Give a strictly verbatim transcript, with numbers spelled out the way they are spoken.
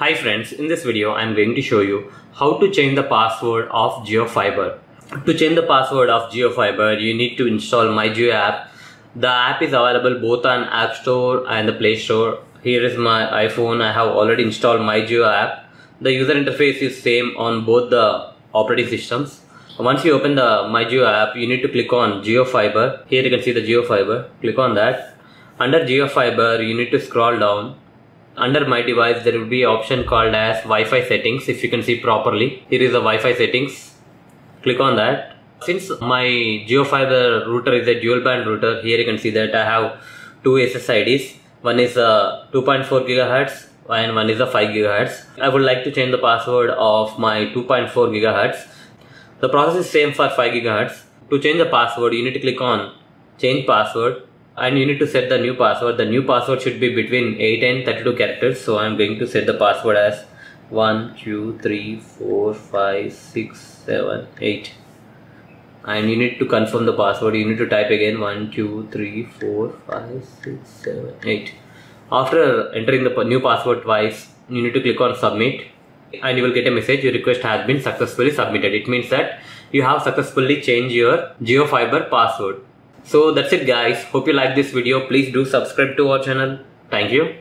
Hi friends, in this video I am going to show you how to change the password of Jio Fiber. To change the password of Jio Fiber, you need to install MyJio app. The app is available both on App Store and the Play Store. Here is my iPhone. I have already installed MyJio app. The user interface is same on both the operating systems. Once you open the MyJio app, you need to click on Jio Fiber. Here you can see the Jio Fiber. Click on that. Under Jio Fiber, you need to scroll down. Under my device, there will be an option called as Wi-Fi settings. If you can see properly, here is the Wi-Fi settings. Click on that. Since my Jio Fiber router is a dual band router, here you can see that I have two S S I Ds. One is a two point four gigahertz and one is a five gigahertz. I would like to change the password of my two point four gigahertz. The process is same for five gigahertz. To change the password, you need to click on change password. And you need to set the new password. The new password should be between eight and thirty-two characters. So I am going to set the password as one two three four five six seven eight. And you need to confirm the password. You need to type again one two three four five six seven eight. After entering the new password twice, you need to click on submit. And you will get a message, your request has been successfully submitted. It means that you have successfully changed your Jio Fiber password. So that's it guys. Hope you like this video. Please do subscribe to our channel. Thank you.